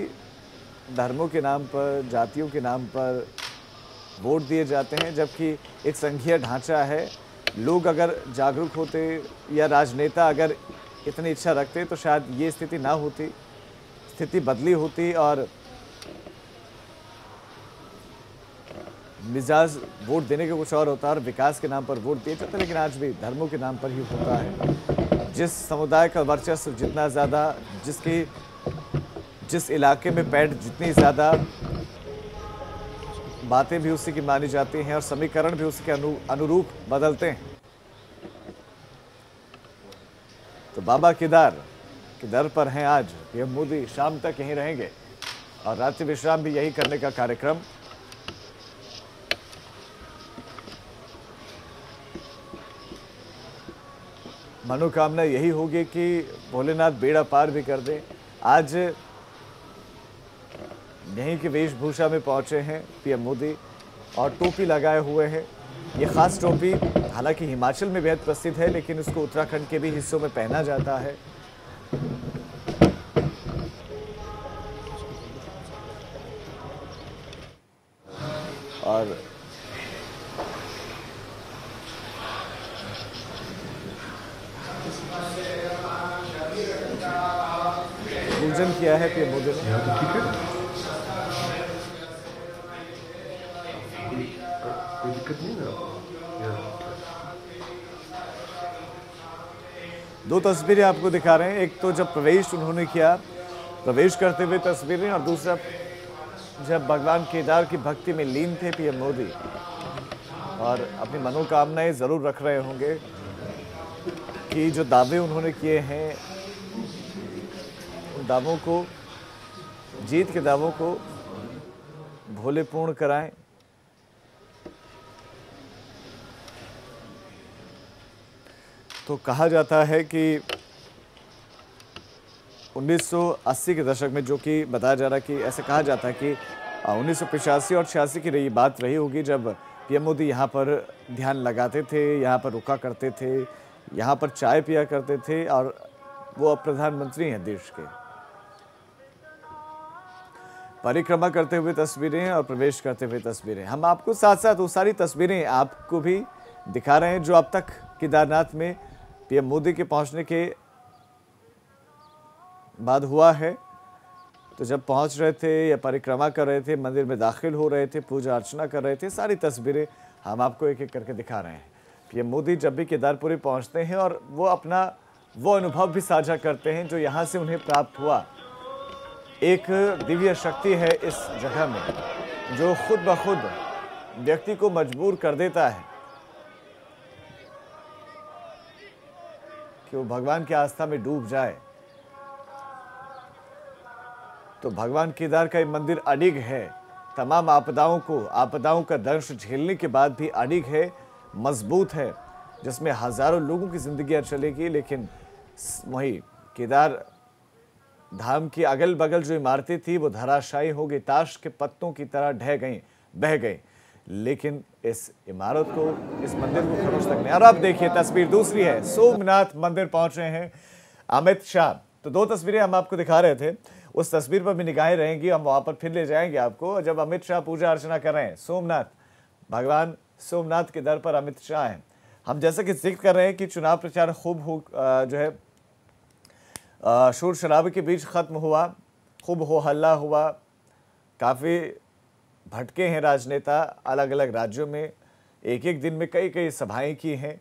धर्मों के नाम पर, जातियों के नाम पर वोट दिए जाते हैं, जबकि एक संघीय ढांचा है। लोग अगर जागरूक होते या राजनेता अगर इतनी इच्छा रखते तो शायद ये स्थिति ना होती, स्थिति बदली होती और मिजाज वोट देने का कुछ और होता है और विकास के नाम पर वोट दिए जाते, लेकिन आज भी धर्मों के नाम पर ही होता है। जिस समुदाय का वर्चस्व जितना ज़्यादा, जिसकी जिस इलाके में पैठ जितनी ज़्यादा, बातें भी उसी की मानी जाती हैं और समीकरण भी उसके अनु, अनुरूप बदलते हैं। तो बाबा केदार के दर पर हैं आज पीएम मोदी, शाम तक यहीं रहेंगे और रात्रि विश्राम भी यही करने का कार्यक्रम मनोकामना यही होगी कि भोलेनाथ बेड़ा पार भी कर दे। आज यहीं की वेशभूषा में पहुंचे हैं पीएम मोदी और टोपी लगाए हुए हैं। ये ख़ास टोपी हालांकि हिमाचल में बेहद प्रसिद्ध है, लेकिन उसको उत्तराखंड के भी हिस्सों में पहना जाता है। और पूजन किया है पीएम मोदी ने। दो तस्वीरें आपको दिखा रहे हैं, एक तो जब प्रवेश उन्होंने किया, प्रवेश करते हुए तस्वीरें, और दूसरा जब भगवान केदार की भक्ति में लीन थे पीएम मोदी और अपनी मनोकामनाएं जरूर रख रहे होंगे कि जो दावे उन्होंने किए हैं उन दावों को, जीत के दावों को भोले पूर्ण कराएं। तो कहा जाता है कि उन्नीस सौ अस्सी के दशक में, जो कि बताया जा रहा है कि ऐसे कहा जाता है कि उन्नीस सौ पचासी और छियासी की रही बात रही होगी जब पीएम मोदी यहाँ पर ध्यान लगाते थे, यहाँ पर रुका करते थे, यहाँ पर चाय पिया करते थे और वो अब प्रधानमंत्री हैं देश के। परिक्रमा करते हुए तस्वीरें और प्रवेश करते हुए तस्वीरें, हम आपको साथ साथ वो सारी तस्वीरें आपको भी दिखा रहे हैं जो अब तक केदारनाथ में पीएम मोदी के पहुंचने के बाद हुआ है। तो जब पहुंच रहे थे या परिक्रमा कर रहे थे, मंदिर में दाखिल हो रहे थे, पूजा अर्चना कर रहे थे, सारी तस्वीरें हम आपको एक एक करके दिखा रहे हैं। पीएम मोदी जब भी केदारपुरी पहुंचते हैं और वो अपना वो अनुभव भी साझा करते हैं जो यहाँ से उन्हें प्राप्त हुआ। एक दिव्य शक्ति है इस जगह में जो खुद ब खुद व्यक्ति को मजबूर कर देता है कि वो भगवान की आस्था में डूब जाए। तो भगवान केदार का ये मंदिर अडिग है, तमाम आपदाओं को, आपदाओं का दंश झेलने के बाद भी अडिग है, मजबूत है, जिसमें हजारों लोगों की जिंदगियां चलेगी। लेकिन वही केदार धाम की अगल बगल जो इमारतें थी वो धराशायी हो गई, ताश के पत्तों की तरह ढह गई, बह गई, लेकिन इस इमारत को, इस मंदिर को खरोंच तक नहीं। और अब देखिए तस्वीर दूसरी है, सोमनाथ मंदिर पहुंच रहे हैं अमित शाह। तो दो तस्वीरें हम आपको दिखा रहे थे, उस तस्वीर पर भी निगाहें रहेंगी, हम वहां पर फिर ले जाएंगे आपको। जब अमित शाह पूजा अर्चना कर रहे हैं, सोमनाथ भगवान सोमनाथ के दर पर अमित शाह हैं। हम जैसा कि जिक्र कर रहे हैं कि चुनाव प्रचार खूब हो जो है शोर शराबे के बीच खत्म हुआ, खूब हो हल्ला हुआ, काफ़ी भटके हैं राजनेता अलग अलग राज्यों में, एक एक दिन में कई कई सभाएं की हैं।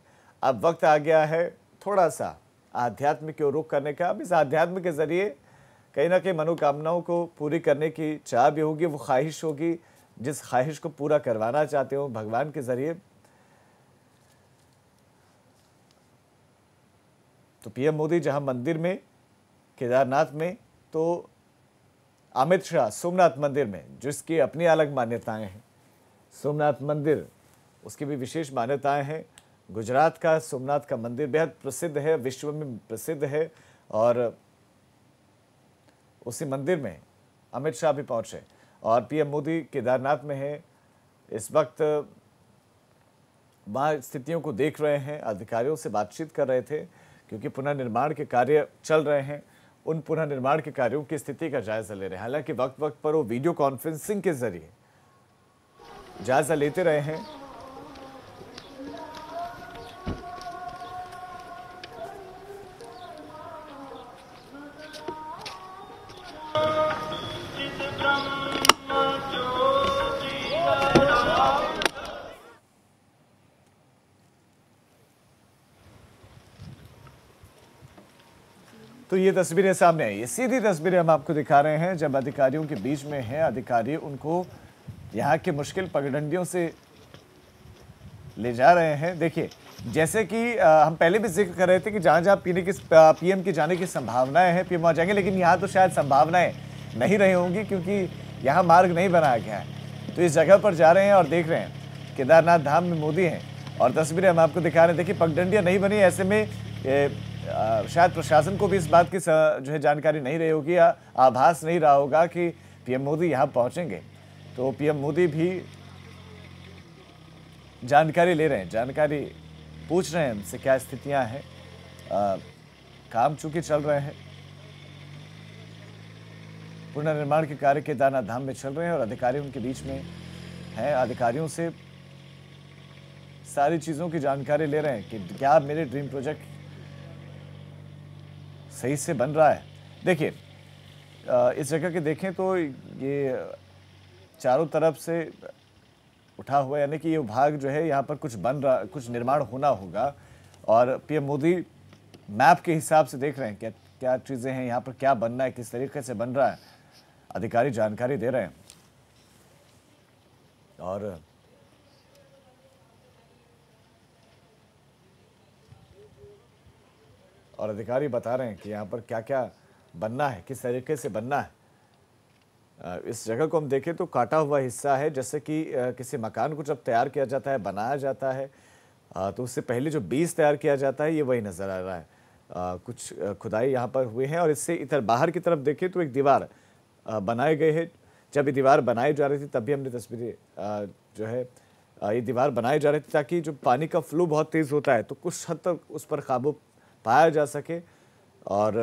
अब वक्त आ गया है थोड़ा सा आध्यात्म की ओर रुख करने का। अब इस आध्यात्म के ज़रिए कहीं ना कहीं मनोकामनाओं को पूरी करने की चाह भी होगी, वो ख्वाहिश होगी जिस ख्वाहिश को पूरा करवाना चाहते हो भगवान के ज़रिए। तो पीएम मोदी जहां मंदिर में केदारनाथ में, तो अमित शाह सोमनाथ मंदिर में, जिसकी अपनी अलग मान्यताएं हैं। सोमनाथ मंदिर उसकी भी विशेष मान्यताएं हैं, गुजरात का सोमनाथ का मंदिर बेहद प्रसिद्ध है, विश्व में प्रसिद्ध है, और उसी मंदिर में अमित शाह भी पहुंचे और पीएम मोदी केदारनाथ में हैं। इस वक्त वहाँ स्थितियों को देख रहे हैं, अधिकारियों से बातचीत कर रहे थे क्योंकि पुनर्निर्माण के कार्य चल रहे हैं, उन पुनर्निर्माण के कार्यों की स्थिति का जायजा ले रहे हैं। हालांकि वक्त वक्त पर वो वीडियो कॉन्फ्रेंसिंग के जरिए जायजा लेते रहे हैं। तो ये तस्वीरें सामने आई, ये सीधी तस्वीरें हम आपको दिखा रहे हैं जब अधिकारियों के बीच में हैं। अधिकारी उनको यहाँ के मुश्किल पगडंडियों से ले जा रहे हैं। देखिए, जैसे कि आ, हम पहले भी जिक्र कर रहे थे कि जहाँ जहाँ पीने की पीएम की जाने की संभावनाएं हैं, पीएम आ जाएंगे, लेकिन यहाँ तो शायद संभावनाएं नहीं रही होंगी क्योंकि यहाँ मार्ग नहीं बनाया गया है। तो इस जगह पर जा रहे हैं और देख रहे हैं केदारनाथ धाम में मोदी हैं और तस्वीरें हम आपको दिखा रहे हैं। देखिए, पगडंडियाँ नहीं बनी, ऐसे में ए, आ, शायद प्रशासन को भी इस बात की जो है जानकारी नहीं रही होगी या आभास नहीं रहा होगा कि पीएम मोदी यहाँ पहुँचेंगे। तो पीएम मोदी भी जानकारी ले रहे हैं, जानकारी पूछ रहे हैं हमसे, क्या स्थितियाँ हैं। काम चूँकि चल रहे हैं, पुनर्निर्माण के कार्य केदारनाथ धाम में चल रहे हैं और अधिकारी उनके बीच में हैं। अधिकारियों से सारी चीज़ों की जानकारी ले रहे हैं कि क्या मेरे ड्रीम प्रोजेक्ट सही से बन रहा है। देखिए, इस जगह के देखें तो ये चारों तरफ से उठा हुआ, यानी कि ये भाग जो है यहाँ पर कुछ बन रहा, कुछ निर्माण होना होगा। और पीएम मोदी मैप के हिसाब से देख रहे हैं क्या क्या चीज़ें हैं, यहाँ पर क्या बनना है, किस तरीके से बन रहा है। अधिकारी जानकारी दे रहे हैं और और अधिकारी बता रहे हैं कि यहाँ पर क्या क्या बनना है, किस तरीके से बनना है। इस जगह को हम देखें तो काटा हुआ हिस्सा है, जैसे कि किसी मकान को जब तैयार किया जाता है, बनाया जाता है, तो उससे पहले जो बीज तैयार किया जाता है ये वही नज़र आ रहा है। कुछ खुदाई यहाँ पर हुए हैं और इससे इधर बाहर की तरफ देखें तो एक दीवार बनाई गई है। जब ये दीवार बनाई जा रही थी तब भी हमने तस्वीरें जो है ये दीवार बनाई जा रही थी ताकि जो पानी का फ्लो बहुत तेज़ होता है तो कुछ हद तक उस पर काबू पाया जा सके। और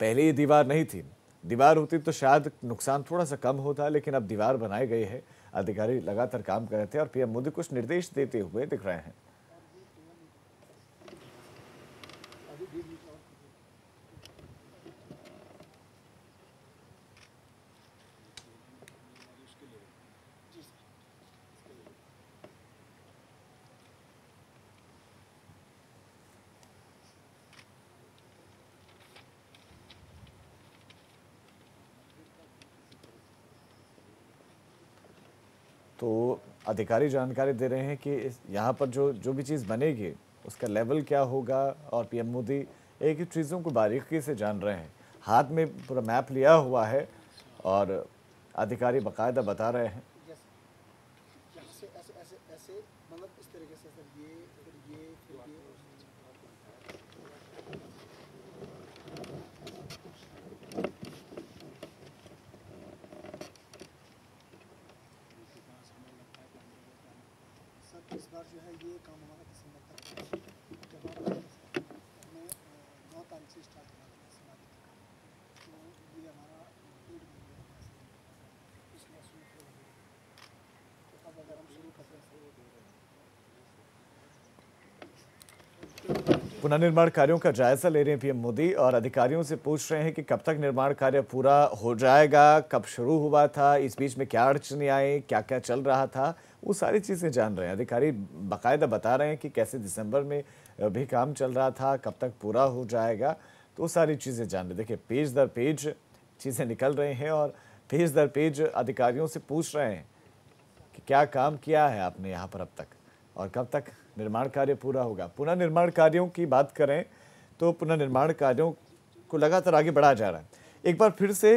पहले ये दीवार नहीं थी, दीवार होती तो शायद नुकसान थोड़ा सा कम होता, लेकिन अब दीवार बनाई गई है। अधिकारी लगातार काम कर रहे थे और पीएम मोदी कुछ निर्देश देते हुए दिख रहे हैं। तो अधिकारी जानकारी दे रहे हैं कि यहाँ पर जो जो भी चीज़ बनेगी उसका लेवल क्या होगा और पीएम मोदी एक ही चीज़ों को बारीकी से जान रहे हैं। हाथ में पूरा मैप लिया हुआ है और अधिकारी बाकायदा बता रहे हैं। पुनर्निर्माण कार्यों का जायजा ले रहे हैं पीएम मोदी और अधिकारियों से पूछ रहे हैं कि कब तक निर्माण कार्य पूरा हो जाएगा, कब शुरू हुआ था, इस बीच में क्या अड़चनें आई, क्या क्या चल रहा था, वो सारी चीज़ें जान रहे हैं। अधिकारी बाकायदा बता रहे हैं कि कैसे दिसंबर में भी काम चल रहा था, कब तक पूरा हो जाएगा, तो सारी चीज़ें जान रहे। देखिए, पेज दर पेज चीज़ें निकल रही हैं और पेज दर पेज अधिकारियों से पूछ रहे हैं कि क्या काम किया है आपने यहाँ पर अब तक और कब तक निर्माण कार्य पूरा होगा। पुनर्निर्माण कार्यों की बात करें तो पुनर्निर्माण कार्यों को लगातार आगे बढ़ाया जा रहा है। एक बार फिर से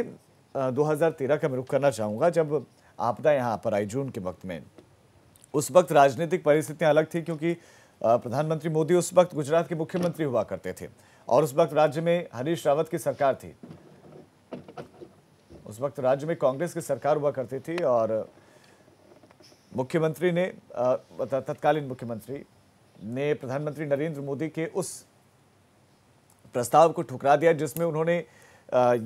दो हज़ार तेरह का मैं रुख करना चाहूँगा जब आपदा यहाँ पर आई जून के वक्त में। उस वक्त राजनीतिक परिस्थितियां अलग थी क्योंकि प्रधानमंत्री मोदी उस वक्त गुजरात के मुख्यमंत्री हुआ करते थे और उस वक्त राज्य में हरीश रावत की सरकार थी, उस वक्त राज्य में कांग्रेस की सरकार हुआ करती थी और मुख्यमंत्री ने तत्कालीन मुख्यमंत्री ने प्रधानमंत्री नरेंद्र मोदी के उस प्रस्ताव को ठुकरा दिया जिसमें उन्होंने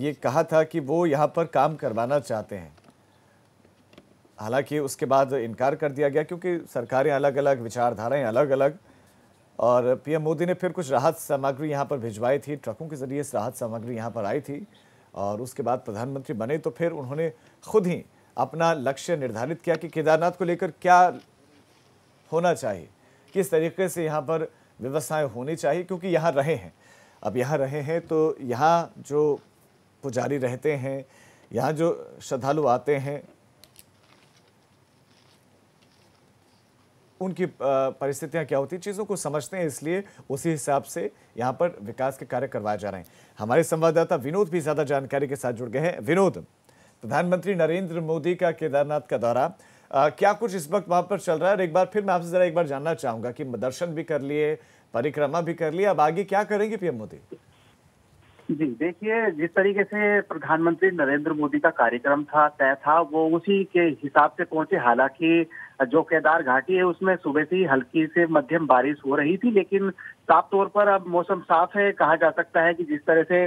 ये कहा था कि वो यहाँ पर काम करवाना चाहते हैं। हालांकि उसके बाद इनकार कर दिया गया क्योंकि सरकारें अलग अलग, विचारधाराएं अलग अलग, और पीएम मोदी ने फिर कुछ राहत सामग्री यहाँ पर भिजवाई थी, ट्रकों के जरिए राहत सामग्री यहाँ पर आई थी और उसके बाद प्रधानमंत्री बने तो फिर उन्होंने खुद ही अपना लक्ष्य निर्धारित किया कि केदारनाथ को लेकर क्या होना चाहिए, किस तरीके से यहाँ पर व्यवस्थाएं होनी चाहिए क्योंकि यहाँ रहे हैं। अब यहाँ रहे हैं तो यहाँ जो पुजारी रहते हैं, यहाँ जो श्रद्धालु आते हैं, उनकी परिस्थितियाँ क्या होती, चीज़ों को समझते हैं, इसलिए उसी हिसाब से यहाँ पर विकास के कार्य करवाए जा रहे हैं। हमारे संवाददाता विनोद भी ज़्यादा जानकारी के साथ जुड़ गए हैं। विनोद, प्रधानमंत्री नरेंद्र मोदी का केदारनाथ का दौरा, क्या कुछ इस वक्त वहाँ पर चल रहा है? और एक बार फिर मैं आपसे ज़रा एक बार जानना चाहूँगा कि दर्शन भी कर लिए, परिक्रमा भी कर लिए, अब आगे क्या करेंगे पीएम मोदी? जी देखिए, जिस तरीके से प्रधानमंत्री नरेंद्र मोदी का कार्यक्रम था, तय था, वो उसी के हिसाब से पहुंचे। हालांकि जो केदार घाटी है उसमें सुबह से ही हल्की से मध्यम बारिश हो रही थी, लेकिन साफ तौर पर अब मौसम साफ है, कहा जा सकता है कि जिस तरह से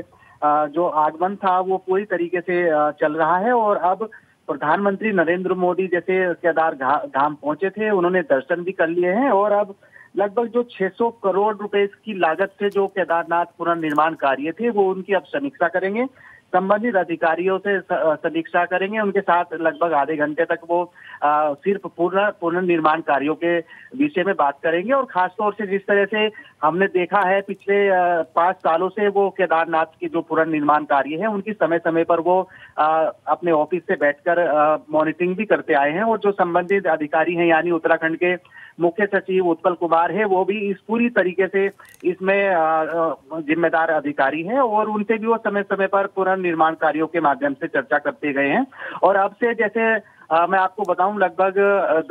जो आगमन था वो पूरी तरीके से चल रहा है। और अब प्रधानमंत्री नरेंद्र मोदी जैसे केदार धाम पहुंचे थे, उन्होंने दर्शन भी कर लिए हैं और अब लगभग जो छह सौ करोड़ रुपए की लागत से जो केदारनाथ पुनर्निर्माण कार्य थे वो उनकी अब समीक्षा करेंगे, संबंधित अधिकारियों से समीक्षा करेंगे। उनके साथ लगभग आधे घंटे तक वो आ, सिर्फ पूर्ण पुनर्निर्माण कार्यों के विषय में बात करेंगे। और खासतौर से जिस तरह से हमने देखा है पिछले पाँच सालों से वो केदारनाथ के जो पुनर्निर्माण कार्य है उनकी समय समय पर वो आ, अपने ऑफिस से बैठकर मॉनिटरिंग भी करते आए हैं और जो संबंधित अधिकारी हैं यानी उत्तराखंड के मुख्य सचिव उत्पल कुमार है वो भी इस पूरी तरीके से इसमें जिम्मेदार अधिकारी हैं और उनसे भी वो समय समय पर पुनर्निर्माण कार्यों के माध्यम से चर्चा करते गए हैं। और अब से जैसे आ, मैं आपको बताऊं लगभग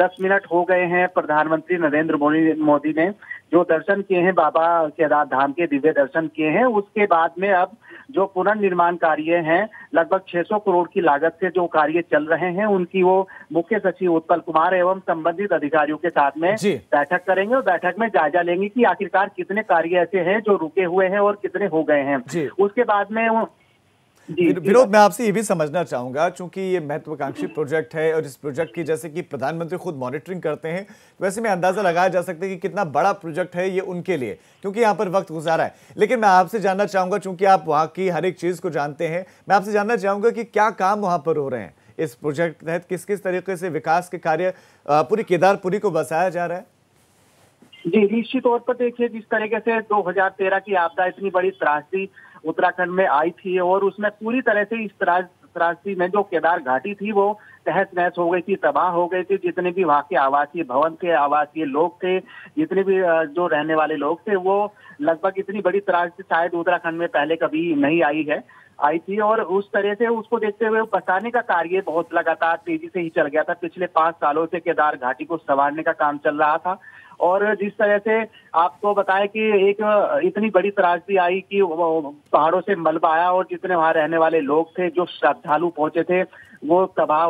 दस मिनट हो गए हैं प्रधानमंत्री नरेंद्र मोदी मोदी ने जो दर्शन किए हैं, बाबा केदार धाम के दिव्य दर्शन किए हैं। उसके बाद में अब जो पुनर्निर्माण कार्य हैं लगभग छह सौ करोड़ की लागत से जो कार्य चल रहे हैं उनकी वो मुख्य सचिव उत्पल कुमार एवं संबंधित अधिकारियों के साथ में बैठक करेंगे और बैठक में जायजा लेंगे कि आखिरकार कितने कार्य ऐसे हैं जो रुके हुए हैं और कितने हो गए हैं। उसके बाद में विनोद, मैं आपसे ये भी समझना चाहूंगा, चूंकि ये महत्वाकांक्षी प्रोजेक्ट है और इस प्रोजेक्ट की जैसे कि प्रधानमंत्री खुद मॉनिटरिंग करते हैं, वैसे में अंदाजा लगाया जा सकता है कि कितना बड़ा प्रोजेक्ट है ये उनके लिए, क्योंकि यहाँ पर वक्त गुजारा है। लेकिन मैं आपसे जानना चाहूंगा, चूंकि आप वहाँ की हर एक चीज को जानते हैं, मैं आपसे जानना चाहूंगा कि क्या काम वहाँ पर हो रहे हैं इस प्रोजेक्ट के तहत, किस किस तरीके से विकास के कार्य पूरी केदारपुरी को बसाया जा रहा है? जी निश्चित तौर पर देखिए, जिस तरीके से दो हज़ार तेरह की आपदा इतनी बड़ी त्रासदी उत्तराखंड में आई थी और उसमें पूरी तरह से इस त्रास त्रासदी में जो केदार घाटी थी वो तहस नहस हो गई थी, तबाह हो गई थी। जितने भी वहाँ के आवासीय भवन थे, आवासीय लोग थे, जितने भी जो रहने वाले लोग थे, वो लगभग इतनी बड़ी त्रासदी शायद उत्तराखंड में पहले कभी नहीं आई है आई थी और उस तरह से उसको देखते हुए बसाने का कार्य बहुत लगातार तेजी से ही चल गया था। पिछले पाँच सालों से केदार घाटी को संवारने का काम चल रहा था और जिस तरह से आपको बताया कि एक इतनी बड़ी त्रासदी आई कि पहाड़ों से मलबा आया और जितने वहाँ रहने वाले लोग थे, जो श्रद्धालु पहुंचे थे, वो तबाह,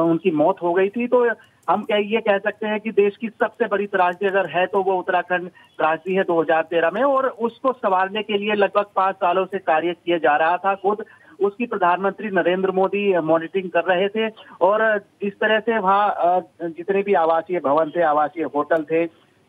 उनकी मौत हो गई थी। तो हम कह ये कह सकते हैं कि देश की सबसे बड़ी त्रासदी अगर है तो वो उत्तराखंड त्रासदी है दो हज़ार तेरह में और उसको संवारने के लिए लगभग पाँच सालों से कार्य किया जा रहा था। खुद उसकी प्रधानमंत्री नरेंद्र मोदी मॉनिटरिंग कर रहे थे और जिस तरह से वहाँ जितने भी आवासीय भवन थे, आवासीय होटल थे,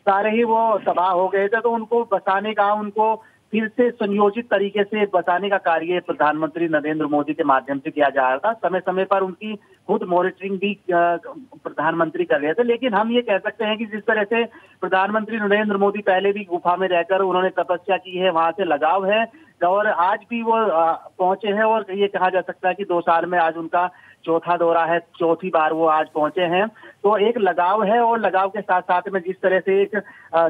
सारे ही वो तबाह हो गए थे, तो उनको बसाने का, उनको फिर से संयोजित तरीके से बसाने का कार्य प्रधानमंत्री नरेंद्र मोदी के माध्यम से किया जा रहा था। समय समय पर उनकी खुद मॉनिटरिंग भी प्रधानमंत्री कर रहे थे। लेकिन हम ये कह सकते हैं कि जिस तरह से प्रधानमंत्री नरेंद्र मोदी पहले भी गुफा में रहकर उन्होंने तपस्या की है, वहाँ से लगाव है और आज भी वो पहुंचे हैं और ये कहा जा सकता है कि दो साल में आज उनका चौथा दौरा है, चौथी बार वो आज पहुंचे हैं। तो एक लगाव है और लगाव के साथ साथ में जिस तरह से एक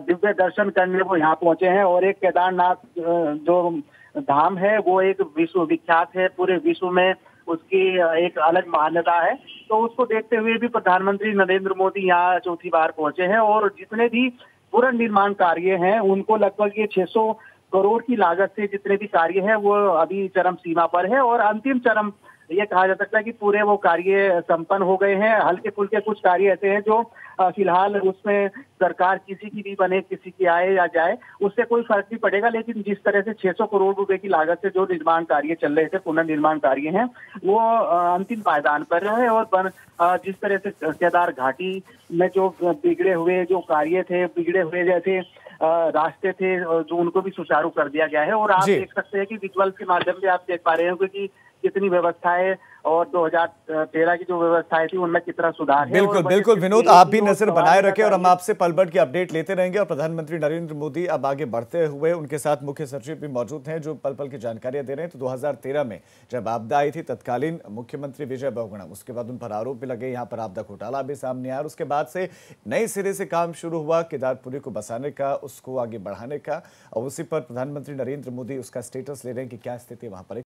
दिव्य दर्शन करने वो यहाँ पहुंचे हैं और एक केदारनाथ जो धाम है वो एक विश्व विख्यात है, पूरे विश्व में उसकी एक अलग मान्यता है। तो उसको देखते हुए भी प्रधानमंत्री नरेंद्र मोदी यहाँ चौथी बार पहुंचे हैं और जितने भी पुनर्निर्माण कार्य हैं उनको लगभग ये छह सौ करोड़ की लागत से जितने भी कार्य हैं वो अभी चरम सीमा पर है और अंतिम चरम ये कहा जा सकता है कि पूरे वो कार्य संपन्न हो गए हैं। हल्के फुल्के कुछ कार्य ऐसे हैं जो फिलहाल उसमें सरकार किसी की भी बने किसी की आए या जाए उससे कोई फर्क नहीं पड़ेगा, लेकिन जिस तरह से छह सौ करोड़ रुपए की लागत से जो निर्माण कार्य चल रहे थे पुनर्निर्माण कार्य हैं वो अंतिम पायदान पर है। और जिस तरह से केदार घाटी में जो बिगड़े हुए जो कार्य थे बिगड़े हुए जैसे रास्ते थे जो उनको भी सुचारू कर दिया गया है और आप देख सकते हैं कि विजुअल के माध्यम से आप देख पा रहे होंगे कि कितनी व्यवस्थाएं और दो हज़ार तेरह की जो व्यवस्थाएं थी उनमें कितना सुधार है। बिल्कुल बिल्कुल विनोद, आप भी नजर बनाए रखें और हम आपसे पलबट की अपडेट लेते रहेंगे। और प्रधानमंत्री नरेंद्र मोदी अब आगे बढ़ते हुए उनके साथ मुख्य सचिव भी मौजूद हैं जो पल पल की जानकारियां दे रहे हैं। तो दो हज़ार तेरह में जब आपदा आई थी तत्कालीन मुख्यमंत्री विजय बहुगुणा, उसके बाद उन पर आरोप भी लगे, यहाँ पर आपदा घोटाला भी सामने आया और उसके बाद से नए सिरे से काम शुरू हुआ केदारपुरी को बसाने का, उसको आगे बढ़ाने का और उसी पर प्रधानमंत्री नरेंद्र मोदी उसका स्टेटस ले रहे हैं कि क्या स्थिति वहाँ पर।